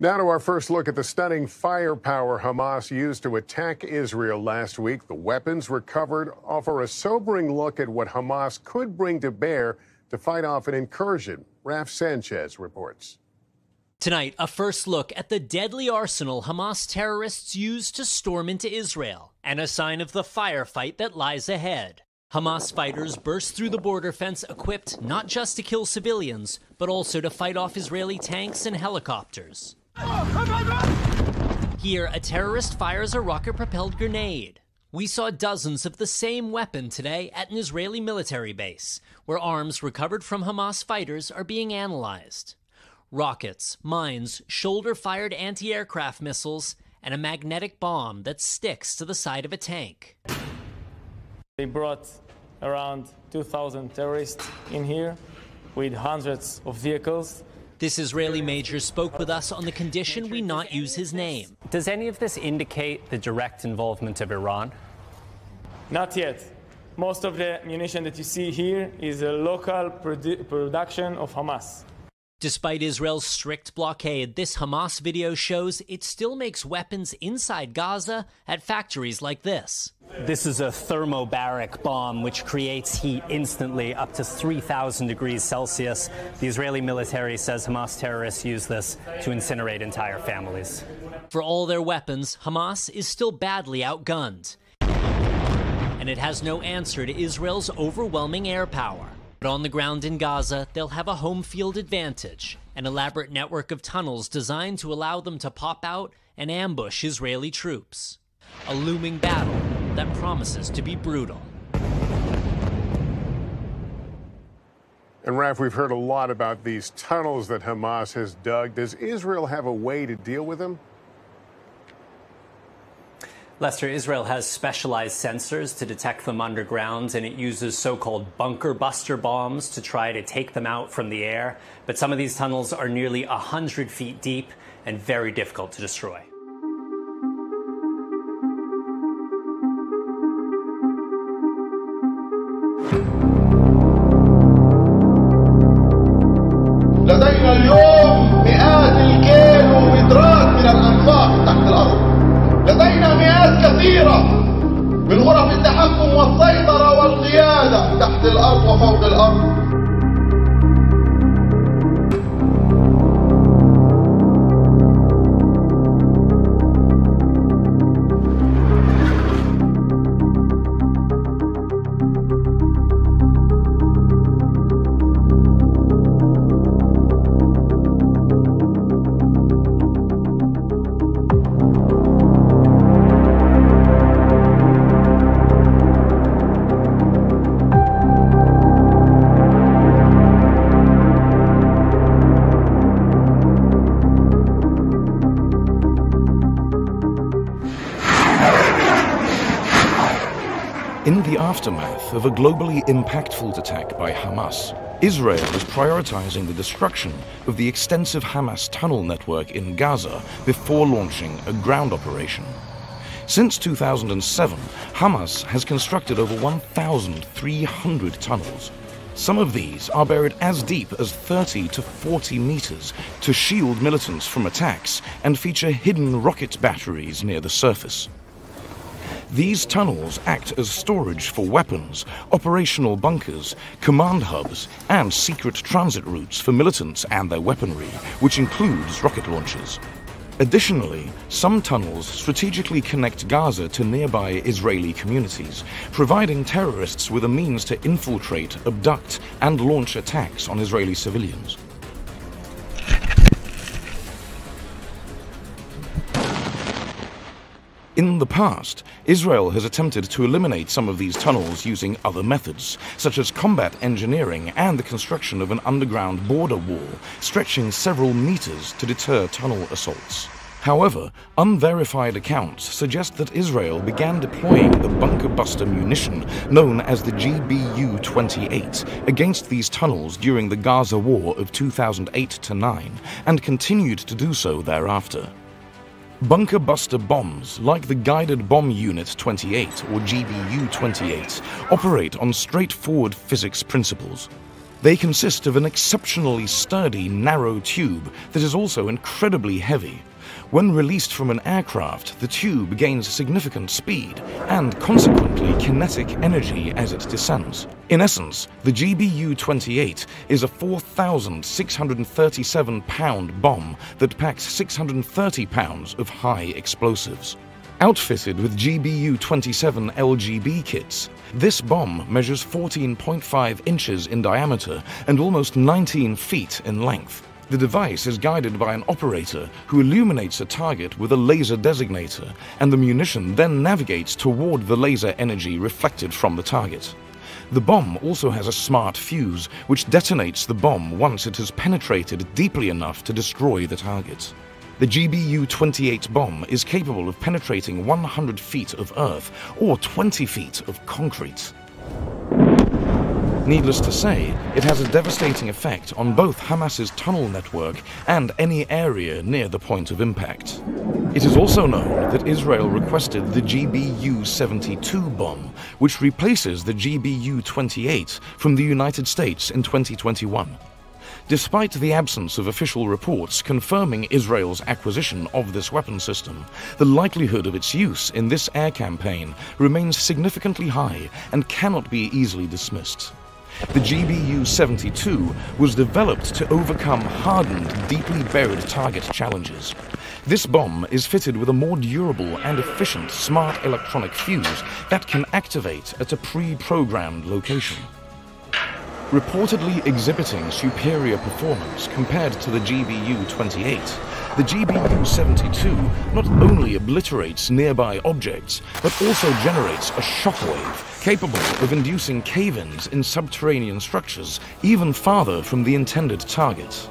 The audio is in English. Now to our first look at the stunning firepower Hamas used to attack Israel last week. The weapons recovered offer a sobering look at what Hamas could bring to bear to fight off an incursion. Raf Sanchez reports. Tonight, a first look at the deadly arsenal Hamas terrorists used to storm into Israel, and a sign of the firefight that lies ahead. Hamas fighters burst through the border fence equipped not just to kill civilians, but also to fight off Israeli tanks and helicopters. Here, a terrorist fires a rocket-propelled grenade. We saw dozens of the same weapon today at an Israeli military base, where arms recovered from Hamas fighters are being analyzed. Rockets, mines, shoulder-fired anti-aircraft missiles, and a magnetic bomb that sticks to the side of a tank. They brought around 2,000 terrorists in here with hundreds of vehicles. This Israeli major spoke with us on the condition we not use his name. Does any of this indicate the direct involvement of Iran? Not yet. Most of the munition that you see here is a local production of Hamas. Despite Israel's strict blockade, this Hamas video shows it still makes weapons inside Gaza at factories like this. This is a thermobaric bomb which creates heat instantly up to 3,000 degrees Celsius. The Israeli military says Hamas terrorists use this to incinerate entire families. For all their weapons, Hamas is still badly outgunned, and it has no answer to Israel's overwhelming air power. But on the ground in Gaza, they'll have a home field advantage, an elaborate network of tunnels designed to allow them to pop out and ambush Israeli troops. A looming battle that promises to be brutal. And Raf, we've heard a lot about these tunnels that Hamas has dug. Does Israel have a way to deal with them? Lester, Israel has specialized sensors to detect them underground, and it uses so-called bunker buster bombs to try to take them out from the air. But some of these tunnels are nearly 100 feet deep and very difficult to destroy. In the aftermath of a globally impactful attack by Hamas, Israel is prioritizing the destruction of the extensive Hamas tunnel network in Gaza before launching a ground operation. Since 2007, Hamas has constructed over 1,300 tunnels. Some of these are buried as deep as 30 to 40 meters to shield militants from attacks and feature hidden rocket batteries near the surface. These tunnels act as storage for weapons, operational bunkers, command hubs, and secret transit routes for militants and their weaponry, which includes rocket launchers. Additionally, some tunnels strategically connect Gaza to nearby Israeli communities, providing terrorists with a means to infiltrate, abduct, and launch attacks on Israeli civilians. In the past, Israel has attempted to eliminate some of these tunnels using other methods, such as combat engineering and the construction of an underground border wall stretching several meters to deter tunnel assaults. However, unverified accounts suggest that Israel began deploying the bunker buster munition known as the GBU-28 against these tunnels during the Gaza War of 2008-9 and continued to do so thereafter. Bunker buster bombs, like the Guided Bomb Unit 28 or GBU-28, operate on straightforward physics principles. They consist of an exceptionally sturdy, narrow tube that is also incredibly heavy. When released from an aircraft, the tube gains significant speed and, consequently, kinetic energy as it descends. In essence, the GBU-28 is a 4,637-pound bomb that packs 630 pounds of high explosives. Outfitted with GBU-27 LGB kits, this bomb measures 14.5 inches in diameter and almost 19 feet in length. The device is guided by an operator who illuminates a target with a laser designator, and the munition then navigates toward the laser energy reflected from the target. The bomb also has a smart fuse which detonates the bomb once it has penetrated deeply enough to destroy the target. The GBU-28 bomb is capable of penetrating 100 feet of earth or 20 feet of concrete. Needless to say, it has a devastating effect on both Hamas's tunnel network and any area near the point of impact. It is also known that Israel requested the GBU-72 bomb, which replaces the GBU-28 from the United States in 2021. Despite the absence of official reports confirming Israel's acquisition of this weapon system, the likelihood of its use in this air campaign remains significantly high and cannot be easily dismissed. The GBU-72 was developed to overcome hardened, deeply buried target challenges. This bomb is fitted with a more durable and efficient smart electronic fuse that can activate at a pre-programmed location. Reportedly exhibiting superior performance compared to the GBU-28, the GBU-72 not only obliterates nearby objects, but also generates a shockwave capable of inducing cave-ins in subterranean structures even farther from the intended target.